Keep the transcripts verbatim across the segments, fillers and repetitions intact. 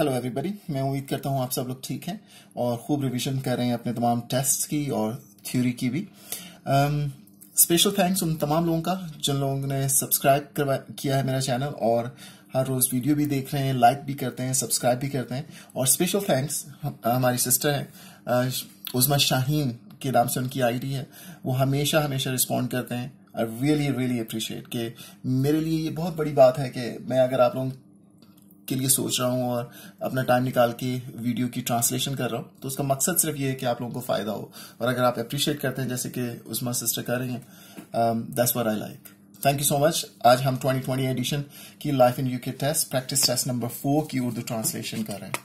Hello everybody, मैं उम्मीद करता हूँ आप सब लोग ठीक हैं और खूब रिवीजन कर रहे हैं अपने तमाम टेस्ट्स की और थ्योरी की भी। स्पेशल um, थैंक्स उन तमाम लोगों का जिन लोगों ने सब्सक्राइब किया है मेरा चैनल और हर रोज वीडियो भी देख रहे हैं, लाइक भी करते हैं, सब्सक्राइब भी करते हैं। और स्पेशल थैंक्स हमारी सिस्टर हैं उज़मा शाहीन के नाम से उनकी आई डी है, वो हमेशा हमेशा रिस्पॉन्ड करते हैं। आई रियली रियली अप्रिशिएट कि मेरे लिए ये बहुत बड़ी बात है कि मैं अगर आप लोग के लिए सोच रहा हूँ और अपना टाइम निकाल के वीडियो की ट्रांसलेशन कर रहा हूँ तो उसका मकसद सिर्फ ये है कि आप लोगों को फायदा हो। और अगर आप अप्रिशिएट करते हैं जैसे कि उस्मा सिस्टर कर रही हैं, that's what I like. Thank you so much. आज हम ट्वेंटी ट्वेंटी एडिशन की life in UK test practice test number four की उर्दू ट्रांसलेशन कर रहे हैं।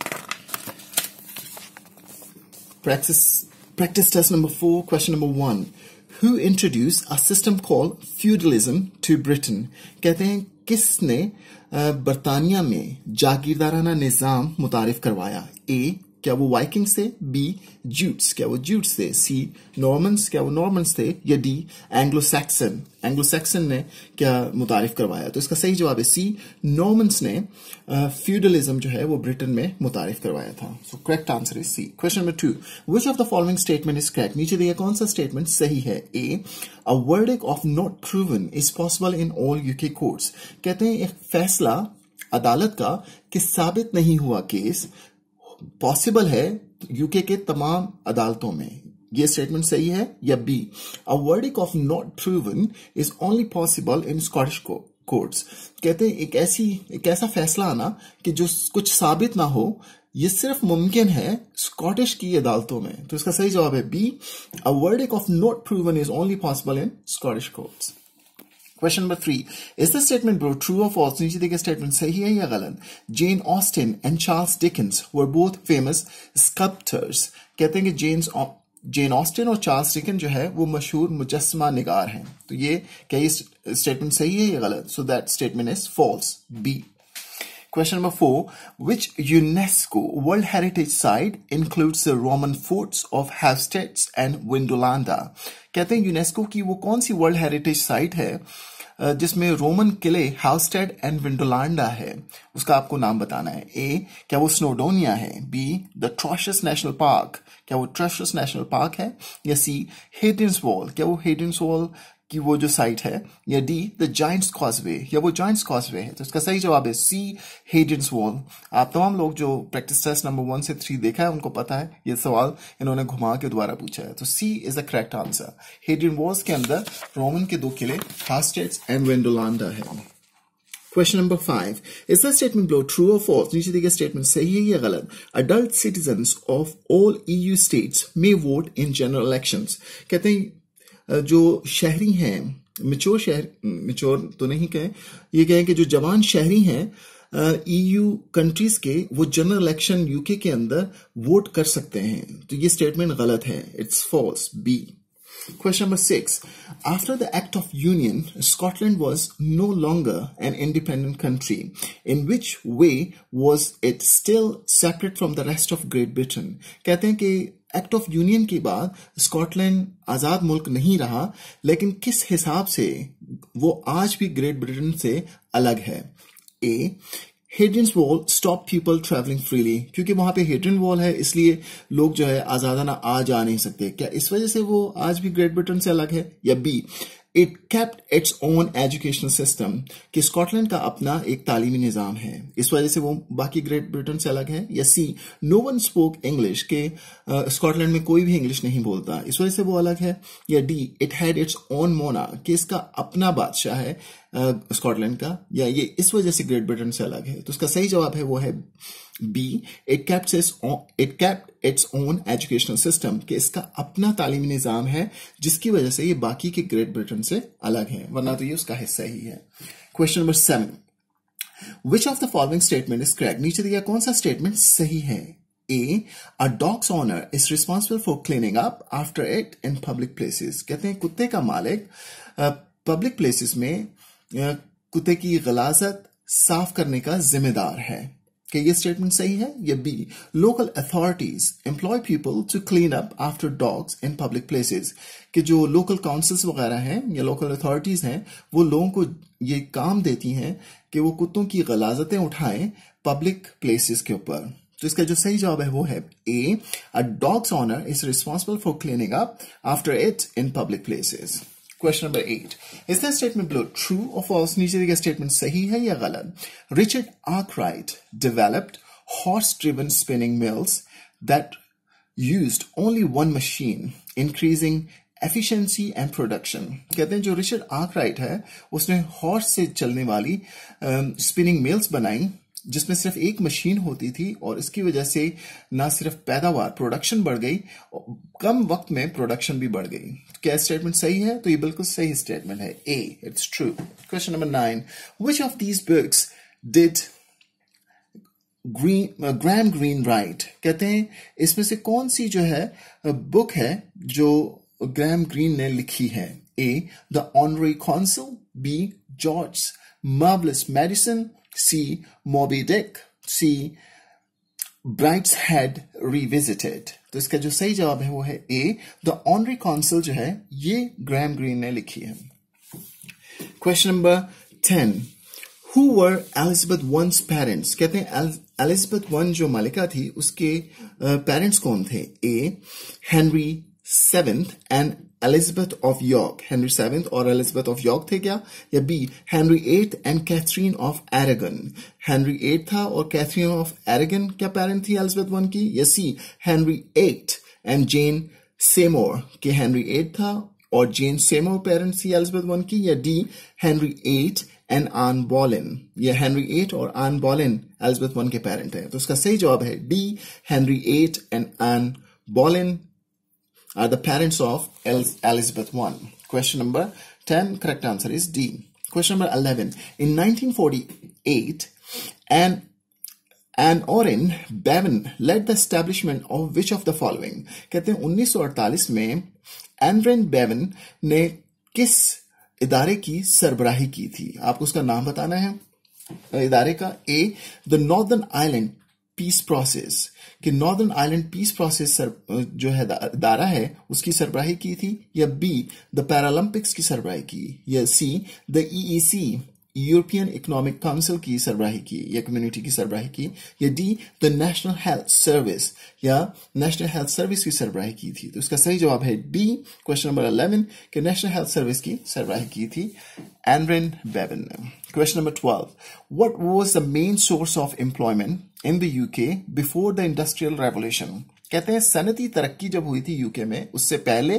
Practice test number four, question number one, who introduce a system called feudalism to Britain? कहते हैं किसने बर्तानिया में जागीरदाराना निजाम मुतारिफ करवाया? ए, क्या वो वाइकिंग्स थे? बी, ज्यूट्स, क्या वो ज्यूट्स थे? सी, नॉर्मन्स, क्या वो नॉर्मन्स थे? या D, Anglo Saxon, Anglo Saxon ने क्या मुतारिफ करवाया? तो इसका सही जवाब है सी, नॉर्मन्स ने फ्यूडलिज्म जो है वो ब्रिटेन में मुतारिफ करवाया था। So correct answer is C. Question number two, which of the following statement is correct? नीचे दिया कौन सा स्टेटमेंट सही है? A, a verdict of not proven is possible in all UK courts. कहते हैं एक फैसला अदालत का कि साबित नहीं हुआ केस पॉसिबल है यूके के तमाम अदालतों में। यह स्टेटमेंट सही है? या B, a verdict of not proven is only possible in Scottish courts. कहते हैं एक ऐसी एक ऐसा फैसला आना कि जो कुछ साबित ना हो ये सिर्फ मुमकिन है स्कॉटिश की अदालतों में। तो इसका सही जवाब है B, a verdict of not proven is only possible in Scottish courts. Question number three, is the statement bro true और फॉल्स? नीचे दिए गए स्टेटमेंट सही है या गलत? Jane Austen and Charles Dickens were both famous sculptors. कहते हैं कि जेन जेन ऑस्टिन और चार्ल्स डिकेंस जो है वो मशहूर मुजस्मा निगार हैं। तो ये क्या ये स्टेटमेंट सही है या गलत? So that statement is false, B. Question number four, which UNESCO World Heritage Site includes the Roman forts of Housesteads and Vindolanda? कहते हैं यूनेस्को की वो कौन सी वर्ल्ड हेरिटेज साइट है जिसमें रोमन किले हाउस्टेड एंड विंडोलांडा है, उसका आपको नाम बताना है। ए, क्या वो स्नोडोनिया है? B, the Trossachs national park, क्या वो ट्रॉशस नेशनल पार्क है? या सी, हेड्रियंस वॉल, क्या वो हेड्रियंस वॉल कि वो जो साइट है? या डी, द जायंट्स कॉजवे, या वो जायंट्स कॉजवे है? तो इसका सही जवाब है सी, हेड्रियंस वॉल। आप तमाम लोग जो प्रैक्टिस टेस्ट नंबर वन से थ्री देखा है उनको पता है ये सवाल इन्होंने घुमा के दोबारा पूछा है। तो C is the correct answer. Hadrian walls के अंदर रोमन के दो किले हाउस्टेड्स एंड विंडोलांडा है। Question number five, is the statement below true or false? नीचे दिए गए स्टेटमेंट सही है या गलत? Adult citizens of all E U states may vote in general elections. कहते हैं जो शहरी हैं, मेच्योर शहर मेच्योर तो नहीं कहें, ये कहें कि जो जवान शहरी हैं ईयू कंट्रीज के वो जनरल इलेक्शन यूके के अंदर वोट कर सकते हैं। तो ये स्टेटमेंट गलत है, it's false, B. Question number six, after the Act of Union, Scotland was no longer an independent country. In which way was it still separate from the rest of Great Britain? कहते हैं कि act of union के बाद Scotland आजाद मुल्क नहीं रहा, लेकिन किस हिसाब से वो आज भी ग्रेट ब्रिटेन से अलग है? A, Hadrian's wall stop people travelling freely, क्योंकि वहां पे हेड्रियन वॉल है इसलिए लोग जो है आजादाना आ जा नहीं सकते। क्या इस वजह से वो आज भी ग्रेट ब्रिटेन से अलग है? या B, it kept its own educational system, कि स्कॉटलैंड का अपना एक तालीमी निजाम है इस वजह से वो बाकी ग्रेट ब्रिटेन से अलग है। या C, no one spoke English, के स्कॉटलैंड में कोई भी इंग्लिश नहीं बोलता इस वजह से वो अलग है। या D, it had its own monarch, कि इसका अपना बादशाह है स्कॉटलैंड uh, का, या ये इस वजह से ग्रेट ब्रिटेन से अलग है। तो उसका सही जवाब है वो है B, it kept it kept its own educational system, कि इसका अपना तालीमी निजाम है जिसकी वजह से ये बाकी के ग्रेट ब्रिटेन से अलग है, वरना तो ये उसका हिस्सा ही है। Question number seven, which of the following statement is correct? नीचे दिया कौन सा स्टेटमेंट सही है? A, a dog's owner is responsible for cleaning up after it in public places. कहते हैं कुत्ते का मालिक पब्लिक प्लेसेस में कुत्ते की गलाजत साफ करने का जिम्मेदार है। कि ये स्टेटमेंट सही है? या B, local authorities employ people to clean up after dogs in public places, कि जो लोकल काउंसिल्स वगैरह हैं या लोकल अथॉरिटीज हैं वो लोगों को ये काम देती हैं कि वो कुत्तों की गलाजतें उठाएं पब्लिक प्लेसेस के ऊपर। तो इसका जो सही जवाब है वो है A, a dog's owner is responsible for cleaning up after it in public places. Question number eight, is statement below true और फॉल्स, नीचे दिया स्टेटमेंट सही है या गलत। Richard Arkwright developed horse driven spinning mills that used only one machine, increasing efficiency and production. कहते हैं जो रिचर्ड आर्कराइट है उसने हॉर्स से चलने वाली स्पिनिंग uh, मिल्स बनाई जिसमें सिर्फ एक मशीन होती थी, और इसकी वजह से ना सिर्फ पैदावार प्रोडक्शन बढ़ गई, कम वक्त में प्रोडक्शन भी बढ़ गई। क्या स्टेटमेंट सही है? तो ये बिल्कुल सही स्टेटमेंट है A, it's true. Question number nine, which of these books did Greene Graham Greene write. कहते हैं इसमें से कौन सी जो है बुक है जो ग्राम ग्रीन ने लिखी है। A, the honorary consul, B, George marvellous medicine, C, Moby Dick, C, Brideshead revisited. तो इसका जो सही जवाब है वो है ए, द ऑनरी कॉन्सल जो है ये ग्राम ग्रीन ने लिखी है। Question number ten, Who were Elizabeth I's parents? कहते हैं एलिजाबेथ वन जो मालिका थी उसके पेरेंट्स uh, कौन थे। A, Henry seventh and Elizabeth of York, Henry seventh और एलिजाबेथ ऑफ यॉर्क थे क्या, या B, Henry eight and Catherine of Aragon. Henry eight था और कैथरीन ऑफ एरागन क्या पेरेंट थी एलिजाबेथ वन की, या C, Henry eight and Jane Seymour, के हेनरी एट था और जेन सेमोर पेरेंट्स थी एलिजाबेथ वन की, या D, Henry eight and Anne बॉलेन, या हेनरी एट और आन बॉलेन एलिजाबेथ वन के पेरेंट हैं। तो इसका सही जवाब है D, Henry eight and Anne Boleyn are the parents of Elizabeth one. Question number ten, correct answer is D. Question number eleven, in nineteen forty eight an Aneurin Bevan led the establishment of which of the following? कहते हैं उन्नीस सौ अड़तालीस में Aneurin Bevan ने किस इदारे की सरबराही की थी, आपको उसका नाम बताना है इदारे का। A, the northern island peace process, कि नॉर्दर्न आइलैंड पीस प्रोसेस जो है इदारा है उसकी सरबराही की थी, या बी, द पैरालंपिक्स की सरबराही की, या C, the E E C European economic council की सरबराही की या कम्युनिटी की सरबराही की, या D, the national health service या नेशनल हेल्थ सर्विस की सरबराही की थी। तो इसका सही जवाब है बी, क्वेश्चन नंबर इलेवन के नेशनल हेल्थ सर्विस की सरबराही की थी एनरिन बेवन ने। Question number twelve, what was the main source of employment in the UK before the industrial revolution. कहते हैं सनती तरक्की जब हुई थी यूके में उससे पहले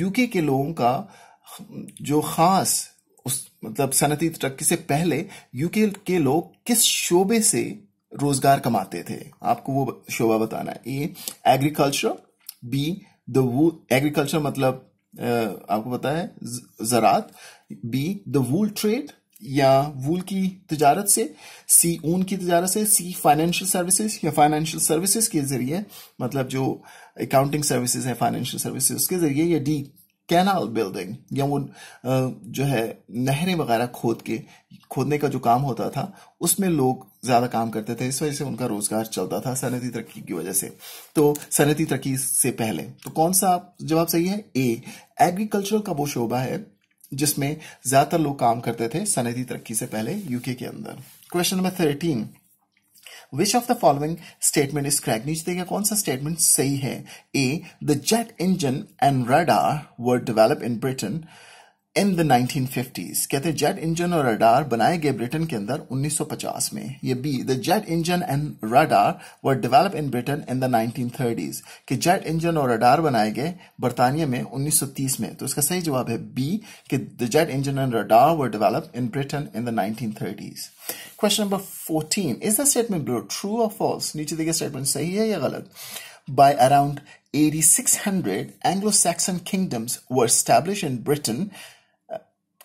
यूके के लोगों का जो खास उस मतलब सनती तरक्की से पहले यूके के लोग किस शोबे से रोजगार कमाते थे, आपको वो शोबा बताना है। A, agriculture, B, the wool, agriculture मतलब आ, आपको पता है ज़रात, बी, द वूल ट्रेड या वूल की तिजारत से, सी, ऊन की तिजारत से, सी, फाइनेंशियल सर्विसेज या फाइनेंशियल सर्विसेज के जरिए मतलब जो अकाउंटिंग सर्विसेज है फाइनेंशियल सर्विसेज उसके जरिए, या डी, कैनाल बिल्डिंग या वो जो है नहरें वगैरह खोद के खोदने का जो काम होता था उसमें लोग ज्यादा काम करते थे, इस वजह से उनका रोजगार चलता था सनती तरक्की की वजह से। तो सनती तरक्की से पहले तो कौन सा जवाब सही है? ए, एग्रीकल्चरल का वो शोबा है जिसमें ज्यादातर लोग काम करते थे सनती तरक्की से पहले यूके के अंदर। Question number thirteen, Which of the following statement is correct? नीचे देखिए कौन सा statement सही है। A, the jet engine and radar were developed in Britain in the nineteen fifties. कहते हैं जेट इंजन और रडार बनाए गए ब्रिटेन के अंदर उन्नीस सौ पचास में। ये B, the jet engine and radar were developed in Britain in the nineteen thirties. कि जेट इंजन और रडार बनाए गए बरतानिया में उन्नीस सौ तीस में। तो इसका सही जवाब है B, कि the jet engine and radar were developed in Britain in the nineteen thirties. Question number fourteen, is the statement below true or false? नीचे दिए गए स्टेटमेंट सही है या गलत? By around eighty-six hundred, Anglo-Saxon kingdoms were established in Britain.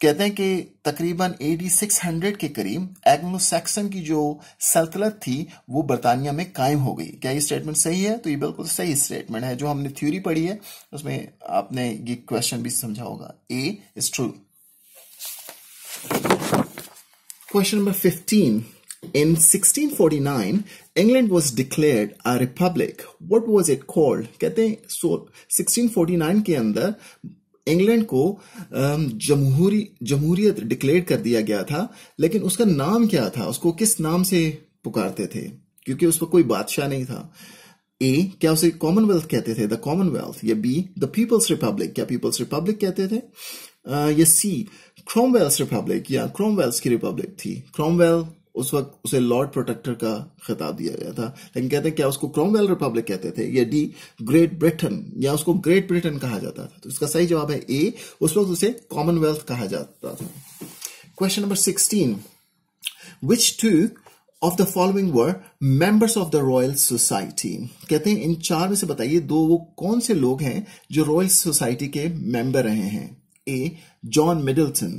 कहते हैं कि तकरीबन छियासी सौ के करीब एंग्लो सैक्सन की जो सल्तनत थी वो बरतानिया में कायम हो गई। क्या ये स्टेटमेंट सही है? तो ये बिल्कुल सही स्टेटमेंट है। जो हमने थ्योरी पढ़ी है उसमें आपने ये क्वेश्चन भी समझा होगा। A is true. Question number fifteen, in sixteen forty-nine England was declared a republic, what was it called? कहते हैं so, सिक्सटीन फोर्टी नाइन के अंदर इंग्लैंड को जमहूरी जमहूरियत डिक्लेयर कर दिया गया था, लेकिन उसका नाम क्या था, उसको किस नाम से पुकारते थे, क्योंकि उस पर कोई बादशाह नहीं था। ए, क्या उसे कॉमनवेल्थ कहते थे, द कॉमनवेल्थ, या बी द पीपल्स रिपब्लिक, क्या पीपल्स रिपब्लिक कहते थे, uh, या सी क्रॉमवेल्स रिपब्लिक, या क्रॉमवेल्स की रिपब्लिक थी। क्रॉमवेल उस वक्त उसे लॉर्ड प्रोटेक्टर का खिताब दिया गया था, लेकिन कहते हैं क्या उसको क्रॉमवेल रिपब्लिक कहते थे, या डी ग्रेट ब्रिटेन, या उसको ग्रेट ब्रिटेन कहा जाता था। तो इसका सही जवाब है ए, उस वक्त उसे कॉमनवेल्थ कहा जाता था। Question number sixteen, which two of the following were members of the royal society, कहते हैं इन चार में से बताइए दो वो कौन से लोग हैं जो रॉयल सोसाइटी के मेंबर रहे हैं। A, John Middleton,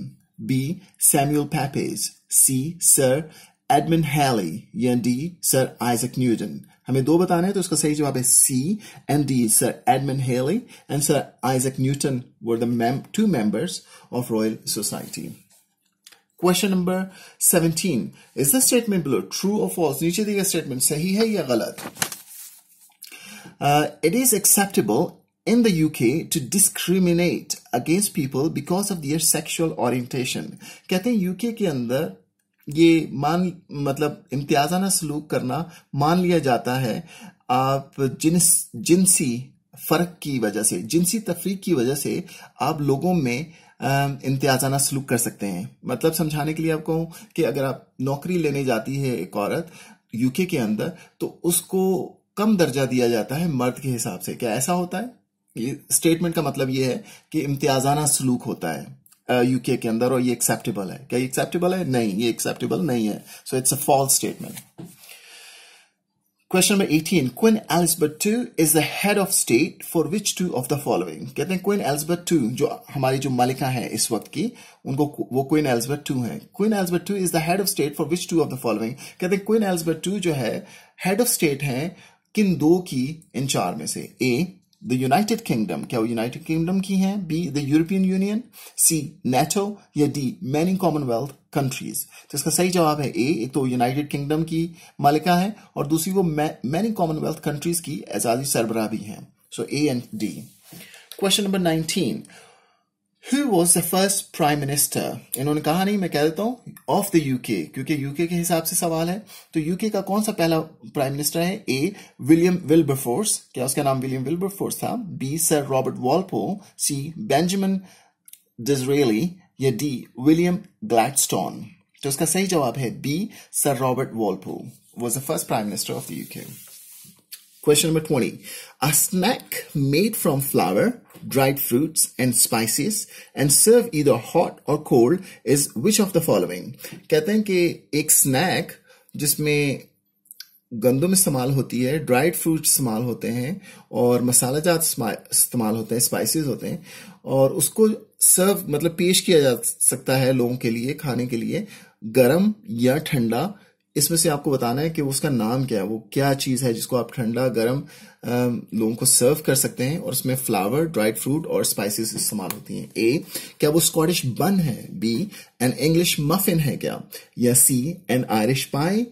B Samuel Pepys, C sir Edmund Halley, या डी सर आइजक न्यूटन। हमें दो बताने हैं, तो इसका सही जवाब है C and D, sir Edmund Halley and sir Isaac Newton were the two members of royal society. Question number seventeen, is the statement below true और फॉल्स, नीचे दी गई स्टेटमेंट सही है या गलत। It is acceptable in the UK to discriminate against people because of their sexual orientation, कहते हैं यूके के अंदर ये मान मतलब इम्तियाजाना सलूक करना मान लिया जाता है आप जिन्स जिनसी फर्क की वजह से, जिनसी तफरीक की वजह से आप लोगों में इम्तियाजाना सलूक कर सकते हैं। मतलब समझाने के लिए आपको कि अगर आप नौकरी लेने जाती है एक औरत यूके के अंदर, तो उसको कम दर्जा दिया जाता है मर्द के हिसाब से। क्या ऐसा होता है? ये स्टेटमेंट का मतलब ये है कि इम्तियाजाना सलूक होता है यूके के अंदर और ये एक्सेप्टेबल है। क्या ये एक्सेप्टेबल है? नहीं, ये एक्सेप्टेबल नहीं है। So it's a false statement. Question number eighteen, Queen Elizabeth two is the head of state for which two of the following, कहते हैं क्वीन एलिजाबेथ टू जो हमारी जो मलिका है इस वक्त की, उनको वो क्वीन एलिजाबेथ टू है। Queen Elizabeth two is the head of state for which two of the following, कहते हैं क्वीन एलिजाबेथ टू जो है हेड ऑफ स्टेट है किन दो की, इन चार में से। ए, द यूनाइटेड किंगडम, क्या वो यूनाइटेड किंगडम की है, B the European Union, C NATO, या डी मैनी कॉमनवेल्थ कंट्रीज। तो इसका सही जवाब है ए, एक तो यूनाइटेड किंगडम की मालिका है और दूसरी वो मैनी कॉमनवेल्थ कंट्रीज की एजाजी सरबराह भी है। So A and D. Question number nineteen, who was the first prime minister, इन्होंने कहा नहीं मैं कह देता हूं, ऑफ द यूके, क्योंकि यूके के हिसाब से सवाल है, तो यूके का कौन सा पहला प्राइम मिनिस्टर है। ए विलियम विल्बरफोर्स, क्या उसका नाम विलियम विल्बरफोर्स था, B Sir Robert Walpole, C Benjamin Disraeli, या डी विलियम ग्लैडस्टोन। तो इसका सही जवाब है B Sir Robert Walpole was the first prime minister of the UK. Question number twenty, a snack made from flour, dried fruits and spices and served either hot or cold is which of the following, कहते हैं कि एक snack जिसमें गंदम इस्तेमाल होती है, dried fruit इस्तेमाल होते हैं और मसालाजात इस्तेमाल होते हैं, स्पाइसेस होते हैं, और उसको सर्व मतलब पेश किया जा सकता है लोगों के लिए खाने के लिए, गर्म या ठंडा। इसमें से आपको बताना है कि उसका नाम क्या है, वो क्या चीज है जिसको आप ठंडा गर्म लोगों को सर्व कर सकते हैं और उसमें फ्लावर, ड्राइड फ्रूट और स्पाइसेस इस्तेमाल होती हैं। ए, क्या वो स्कॉटिश बन है, बी एन इंग्लिश मफिन है क्या, या C an Irish pie,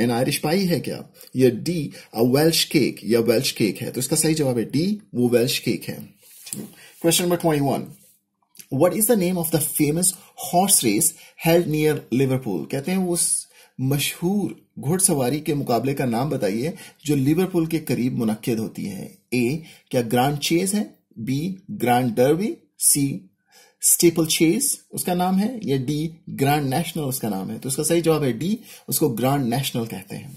an Irish pie है क्या, या डी अ वेल्श केक, या वेल्श केक है। तो इसका सही जवाब है डी, वो वेल्श केक है। Question number twenty one, what is the name of the famous horse race held near Liverpool, कहते हैं उस मशहूर घुड़सवारी के मुकाबले का नाम बताइए जो लिवरपूल के करीब मुनक्किद होती है। ए, क्या ग्रांड चेज है, B grand derby, C staple chase उसका नाम है, या डी ग्रांड नेशनल उसका नाम है। तो उसका सही जवाब है डी, उसको ग्रांड नेशनल कहते हैं।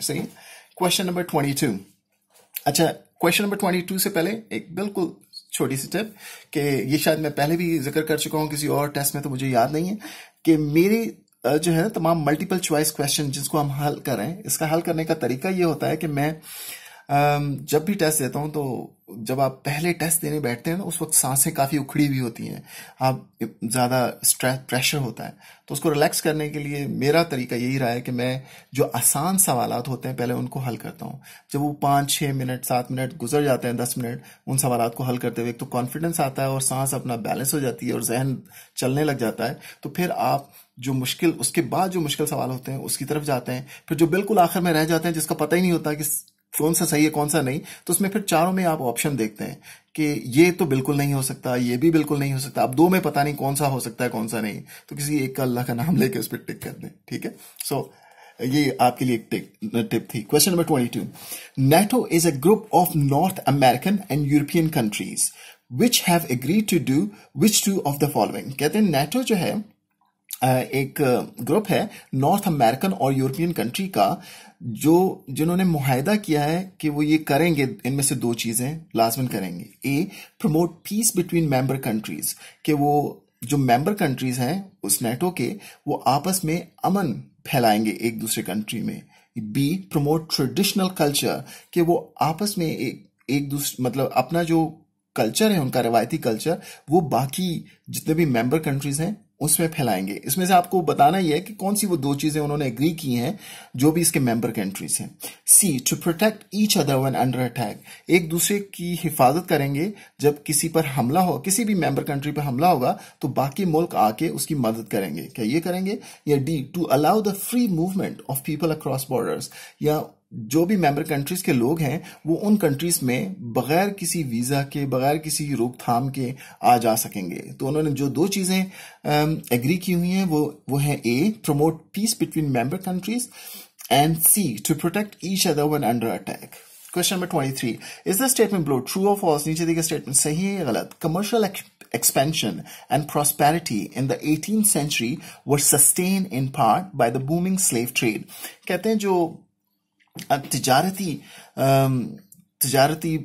सही। क्वेश्चन नंबर ट्वेंटी टू, अच्छा क्वेश्चन नंबर बाईस से पहले एक बिल्कुल छोटी सी टिप, कि ये शायद मैं पहले भी जिक्र कर चुका हूं किसी और टेस्ट में, तो मुझे याद नहीं है कि मेरे जो है तमाम मल्टीपल चॉइस क्वेश्चन जिसको हम हल कर रहे हैं, इसका हल करने का तरीका ये होता है कि मैं जब भी टेस्ट देता हूं, तो जब आप पहले टेस्ट देने बैठते हैं ना, उस वक्त सांसें काफी उखड़ी हुई होती हैं, आप ज्यादा स्ट्रेस प्रेशर होता है, तो उसको रिलैक्स करने के लिए मेरा तरीका यही रहा है कि मैं जो आसान सवालात होते हैं पहले उनको हल करता हूं। जब वो पाँच छः मिनट सात मिनट गुजर जाते हैं, दस मिनट उन सवालात को हल करते हुए, एक तो कॉन्फिडेंस आता है और सांस अपना बैलेंस हो जाती है और जहन चलने लग जाता है, तो फिर आप जो मुश्किल उसके बाद जो मुश्किल सवाल होते हैं उसकी तरफ जाते हैं, फिर जो बिल्कुल आखिर में रह जाते हैं जिसका पता ही नहीं होता कि कौन सा सही है कौन सा नहीं, तो उसमें फिर चारों में आप ऑप्शन देखते हैं कि ये तो बिल्कुल नहीं हो सकता, ये भी बिल्कुल नहीं हो सकता, अब दो में पता नहीं कौन सा हो सकता है कौन सा नहीं, तो किसी एक का अल्लाह का नाम लेके उस पर टिक कर दें। ठीक है, सो so, ये आपके लिए एक टिप थी। क्वेश्चन नंबर बाईस, NATO is a group of North American and European countries which have agreed to do which two of the following. कहते हैं नाटो जो है एक ग्रुप है नॉर्थ अमेरिकन और यूरोपियन कंट्री का जो जिन्होंने मुआहदा किया है कि वो ये करेंगे, इनमें से दो चीजें लाजमन करेंगे। A, promote peace between member countries, कि वो जो मेंबर कंट्रीज हैं उस नेटो के वो आपस में अमन फैलाएंगे एक दूसरे कंट्री में। बी, प्रमोट ट्रेडिशनल कल्चर, कि वो आपस में एक, एक दूसरे मतलब अपना जो कल्चर है उनका रिवायती कल्चर वो बाकी जितने भी मेंबर कंट्रीज हैं उसमें फैलाएंगे। इसमें से आपको बताना ही है कि कौन सी वो दो चीजें उन्होंने एग्री की हैं जो भी इसके मेंबर कंट्रीज हैं। C, to protect each other when under attack, एक दूसरे की हिफाजत करेंगे जब किसी पर हमला हो, किसी भी मेंबर कंट्री पर हमला होगा तो बाकी मुल्क आके उसकी मदद करेंगे, क्या ये करेंगे। या D, to allow the free movement of people across borders, या जो भी मेंबर कंट्रीज के लोग हैं वो उन कंट्रीज में बगैर किसी वीजा के बगैर किसी रोकथाम के आ जा सकेंगे। तो उन्होंने जो दो चीजें एग्री की हुई हैं वो वो है A, promote peace between member countries, and C, to protect each other when under attack. Question number तेईस, is the statement below true और फॉल्स। नीचे दिए गए स्टेटमेंट सही है या गलत। Commercial expansion and prosperity in the eighteenth century were sustained in part by the booming slave trade। कहते हैं जो तिजारती तिजारती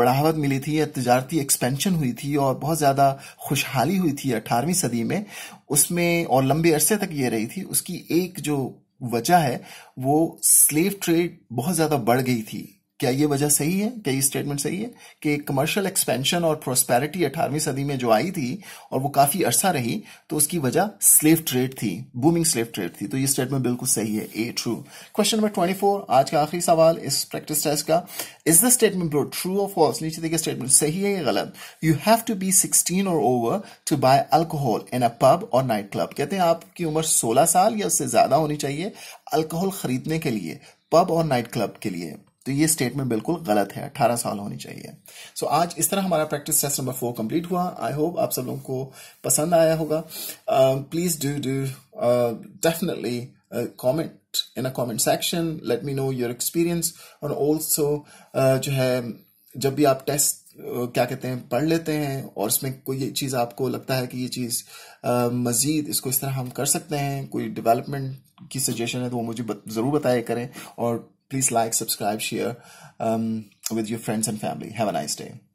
बढ़ावत मिली थी या तिजारती एक्सपेंशन हुई थी और बहुत ज्यादा खुशहाली हुई थी अठारहवीं सदी में, उसमें और लंबे अरसे तक ये रही थी, उसकी एक जो वजह है वो स्लेव ट्रेड बहुत ज्यादा बढ़ गई थी। क्या ये वजह सही है, क्या ये स्टेटमेंट सही है कि कमर्शियल एक्सपेंशन और प्रोस्पेरिटी अठारहवीं सदी में जो आई थी और वो काफी अरसा रही तो उसकी वजह स्लेव ट्रेड थी, बूमिंग स्लेव ट्रेड थी। तो ये स्टेटमेंट बिल्कुल सही है, ए ट्रू। क्वेश्चन नंबर चौबीस, आज का आखिरी सवाल इस प्रैक्टिस टेस्ट का, is the statement below true और फॉल्स। नीचे दिए गए स्टेटमेंट सही है या गलत। You have to be sixteen or over to buy alcohol in a pub और नाइट क्लब। कहते हैं आपकी उम्र सोलह साल या उससे ज्यादा होनी चाहिए अल्कोहल खरीदने के लिए पब और नाइट क्लब के लिए। तो ये स्टेटमेंट बिल्कुल गलत है, अठारह साल होनी चाहिए। सो so, आज इस तरह हमारा practice test number four complete हुआ। आई होप आप सब लोगों को पसंद आया होगा। Please do do definitely comment in a comment section, let me know your experience. और ऑल्सो जो है जब भी आप टेस्ट Uh, क्या कहते हैं पढ़ लेते हैं और उसमें कोई चीज़ आपको लगता है कि ये चीज़ uh, मज़ीद इसको इस तरह हम कर सकते हैं, कोई डेवलपमेंट की सजेशन है तो वो मुझे बत, ज़रूर बताया करें। और please like, subscribe, share with your friends and family. Have a nice day.